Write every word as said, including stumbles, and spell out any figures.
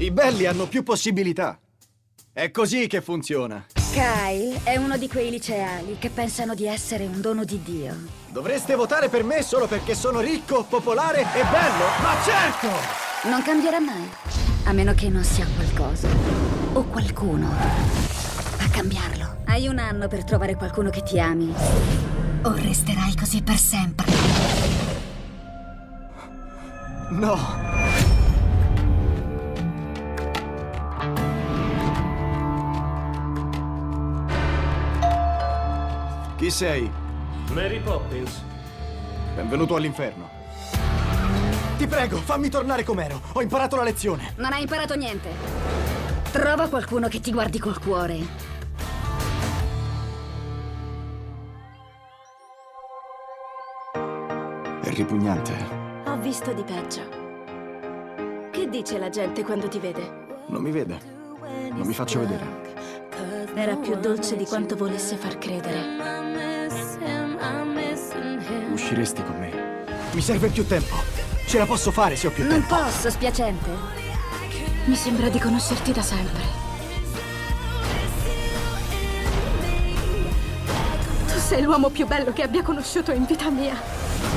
I belli hanno più possibilità. È così che funziona. Kyle è uno di quei liceali che pensano di essere un dono di Dio. Dovreste votare per me solo perché sono ricco, popolare e bello, ma certo! Non cambierà mai, a meno che non sia qualcosa o qualcuno a cambiarlo. Hai un anno per trovare qualcuno che ti ami, o resterai così per sempre. No! Chi sei? Mary Poppins. Benvenuto all'inferno. Ti prego, fammi tornare com'ero. Ho imparato la lezione. Non hai imparato niente. Trova qualcuno che ti guardi col cuore. È ripugnante. Ho visto di peggio. Che dice la gente quando ti vede? Non mi vede. Non mi faccio vedere. Era più dolce di quanto volesse far credere. Usciresti con me? Mi serve più tempo. Ce la posso fare se ho più tempo. Non posso, spiacente. Mi sembra di conoscerti da sempre. Tu sei l'uomo più bello che abbia conosciuto in vita mia.